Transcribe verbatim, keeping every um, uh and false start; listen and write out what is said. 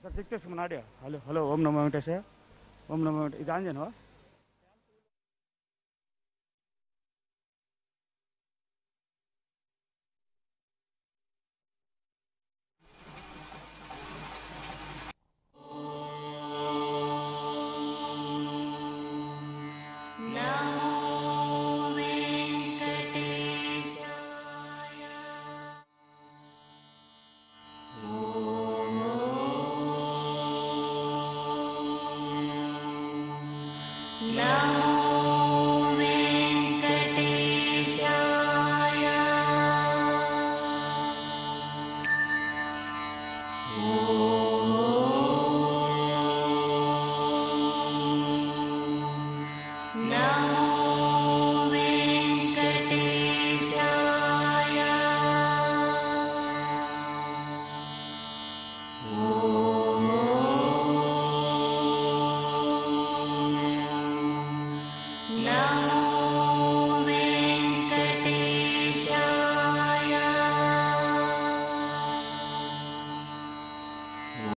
Sir, Siktesh Manadia. Hello, hello. Om Namo Venkateshaya. Om Namo Venkateshaya. It's Anjan, huh?